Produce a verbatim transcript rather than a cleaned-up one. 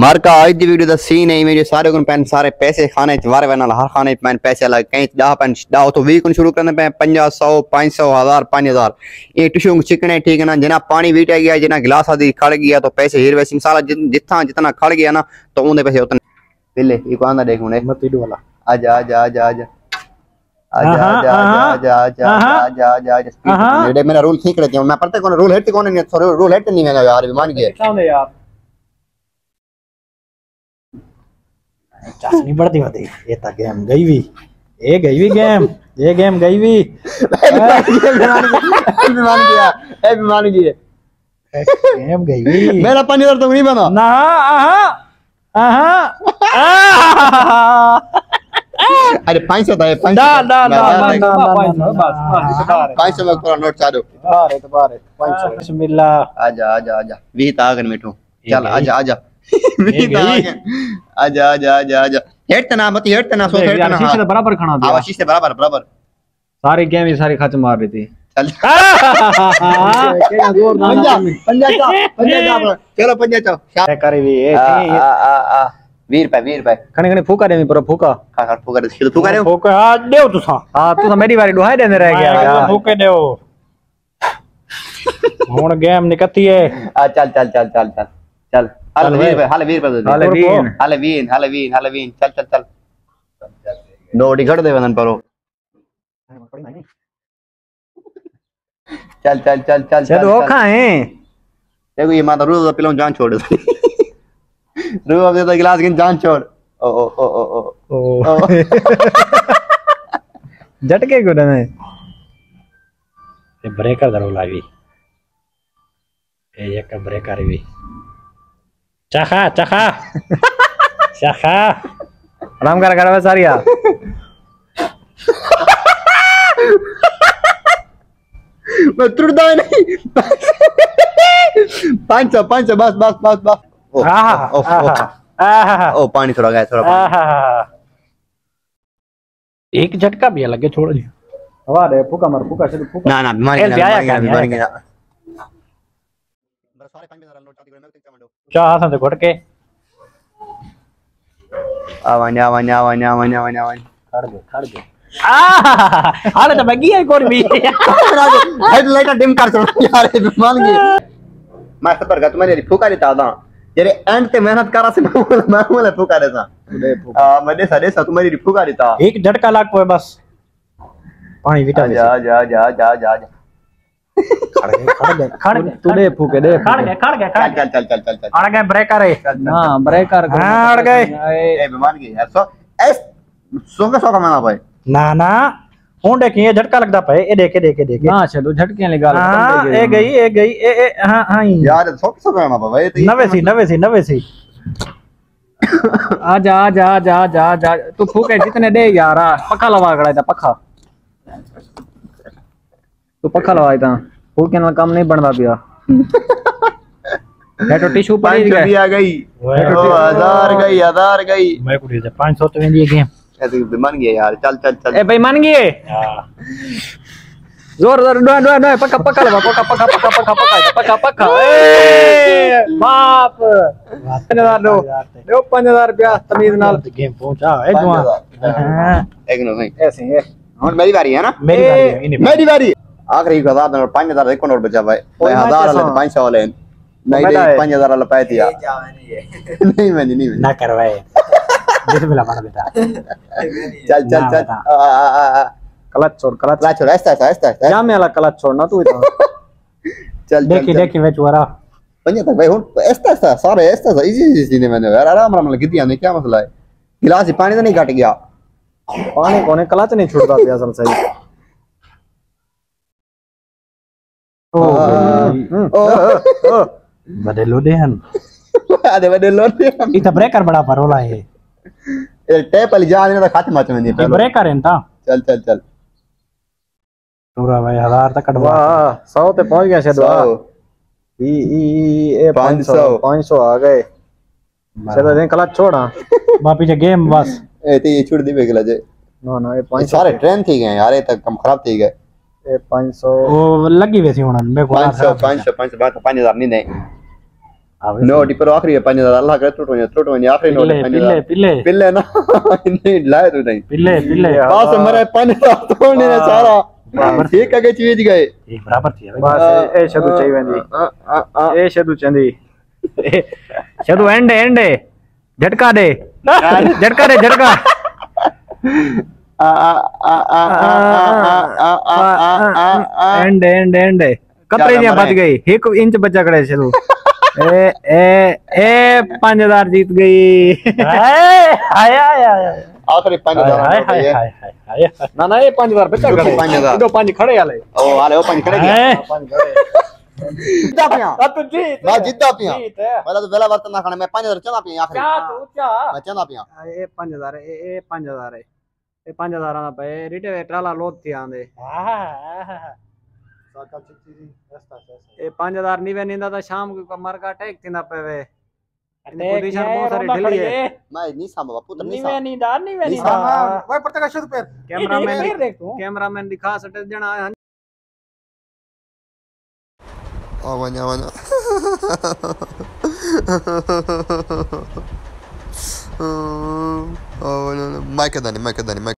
मार का आज दी वीडियो दा सीन है मेरे सारे को पैन सारे पैसे खाने वारे वाला हर खाने पैन पैसे अलग कहीं डाह पैन डाह तो वी को शुरू करने पे पंजा सौ पाँच सौ हज़ार पाँच हज़ार ये टिश्यू चिकने ठीक है ना जना पानी वीटा गया जना गिलास आदि खड़ गया तो पैसे हीर वैसे सारा जितना जितना खड़ गया ना तो उनके पैसे उतने पहले ये को आंदा देख मुने मत वीडियो वाला आजा आजा आजा आजा आजा आजा आजा आजा आजा आजा आजा ये मेरा रूल ठीक रहते हैं मैं पता कौन रूल हिट कौन नहीं सॉरी रूल हिट नहीं है यार मान गया कौन है यार नहीं बढ़ती होती ये था गेम गई भी ये गई भी गेम ये गेम गई भी विमान गेम गई भी मेरा पानी तो नहीं बना ना अरे पाँच सौ था पाँच सौ में नोट चालू बिस्मिल्लाह आजा आजा आजा वी तागन मिठू चल आजा आजा आजा आजा आजा आजा हेड तना मत हेड तना सो हेड तना शीशे बराबर खाना दिया आशीष से बराबर बराबर सारे गेम ही सारे खच मार रही थी चल पंजा पंजा पंजा चलो पंजा चलो क्या करे भी ए आ आ वीर पे वीर पे खने खने फूका दे पर फूका खा खा फूका दे फूका दे फूका देओ तुसा हां तुसा मेरी बारी डुहाई देने रह गया फूके देओ हुन गेम निकती है आ चल चल चल चल चल चल हालवीन हालवीन हालवीन हालवीन हालवीन हालवीन चल चल चल डोडी घड़ दे वंदन परो चल चल चल चल चल धोखा है देखो ये माता रोज पिलाऊ जान छोड़ रोज देता गिलास गिन जान छोड़ ओ ओ ओ ओ ओ झटके गुडन है ये ब्रेकर धरो लावी ये एक ब्रेकर भी चखा चखा चखा आराम कर कर बस सारिया मैं तुरदा नहीं पाँच सौ पाँच सौ बस बस बस बस ओ ओ पानी थोड़ा गया थोड़ा एक झटका भी लगे छोड़ दिया हवा रे फूका मार फूका से फूका ना ना बीमारी ना बीमारी ना सारे काम में जरा नोट करके मैं तो कमेंट दो चाह हां से घुट के आवा ना आवा ना आवा ना आवा ना आवा कर दे कर दे आ हाले तो बगी है कोई भी हेडलाइट डिम कर छोड़ यार मान गए मैं सफर का तुम्हारी फूका देता था तेरे एंड पे मेहनत करा से मैं वाला फूका देता हां मैंने सारे सा तुम्हारी फूका देता एक झटका लाग पे बस पानी विटा जा जा जा जा जा खड़ गए खड़ गए तू दे फूके दे खड़ गए खड़ गए चल चल चल चल चल अड़ गए ब्रेकर है हां ब्रेकर अड़ गए ए विमान गए यार सो एस सोगा सोगा माना भाई ना ना होंडे के झटका लगदा पए ए देखे देखे देखे हां चलो झटके लगा हां ए गई ए गई ए ए हां हां यार सोगा सोगा माना भाई नब्बे सी नब्बे सी नब्बे सी आ जा जा जा जा जा तू फूके जितने दे यार पक्का लगा गड़ा पक्का तो पक्का लगाई था फूके ना काम नहीं बनता पिया मैं तो टिश्यू पर ही गई आ गई हजार गई हजार गई मैं कुड़ी से पाँच सौ तो वेंदी गेम ए तो मान गया यार चल चल चल ए भाई मान गए जोर जोर डो डो डो पक्का पक्का लगा पक्का पक्का पक्का पक्का पक्का पक्का पक्का ए बाप पाँच हज़ार दो दो पाँच हज़ार रुपया तमीज नाल गेम पहुंचा ए दुआ एक नो भाई ऐसे है और मेरी बारी है ना मेरी बारी है मेरी बारी आखिरी को आधा और पाँच हज़ार एक और बचा भाई एक हज़ार वाला पाँच सौ वाला नहीं दे पाँच हज़ार वाला पाए दिया नहीं मैंने नहीं ना करवाए जैसे मिला मार बेटा चल चल चल क्लच छोड़ क्लच छोड़ ऐसा ऐसा ऐसा जा में वाला क्लच छोड़ना तू इतना चल देखी देखी मैं चुरा पंजा तक भाई हूं ऐसा ऐसा सारे ऐसा इजी इजी ने मैंने यार आराम आराम लगी दिया नहीं क्या मसला है गिलास ही पानी तो नहीं घट गया पानी कोने क्लच नहीं छूटता पिया असल सही ओ ओ बड़े लोडेन आधे बड़े लोडेन इता ब्रेकर बड़ा परोला है ये टेप अल जा ने खत्म मच में नहीं पहले ब्रेकर है ना चल चल चल पूरा भाई हजार तक कटवा सौ पे पहुंच गया शायद ई ई ए पाँच सौ पाँच सौ आ गए चलो दे क्लच छोड़ा वापस ये गेम बस ए ते ये छोड़ दी वे क्लच नो नो ये पाँच सौ सारे ट्रेन थी गए यार ये तक कम खराब थी गए ए पाँच सौ ओ लगी वैसी होना मैं को पाँच सौ पाँच सौ पाँच सौ बात पाँच हज़ार नहीं नहीं No, di però akhri pani da Allah kare tutwanya tutwanya akhri no pani pille pille na inne laye tu nahi pille pille bas mare pani da tone ne sara बराबर ठीक आगे चीज गए एक बराबर थी बस ए शदु चाहिए बंदी ए शदु चंदी शदु एंड एंड झटका दे झटका दे झटका आ आ आ आ एंड एंड एंड कतरे ने बच गई एक इंच बचा खड़े शदु ए ए ए पाँच हज़ार जीत गई हाय हाय हाय आखिरी पाँच हज़ार ना ना ये पाँच हज़ार बचा पाँच हज़ार दो पाँच खड़े वाले ओ वाले ओ पाँच खड़े जीता पिया अब तू जीत मैं जीता पिया वाला तो वेला वक्त ना खाने मैं पाँच हज़ार चना पिया आखिरी क्या तू क्या मैं चना पिया ए पाँच हज़ार ए ए पाँच हज़ार ए पाँच हज़ार ना पे रिटे ट्राला लोड थी आंदे हां साका चिची रास्ता से ए पाँच हज़ार नीवे नींदा तो शाम को मर का अटैक थी ना पेवे पोजीशन बहुत सारी ढिली है मैं नहीं सामवा पुत्र नहीं मैं नहीं दार नहीं मैं नहीं ओए प्रत्येक शूट पे कैमरामैन कैमरामैन दिखा सटे देना ओ वन्या वन्या ओ वन्या माइक दानी माइक दानी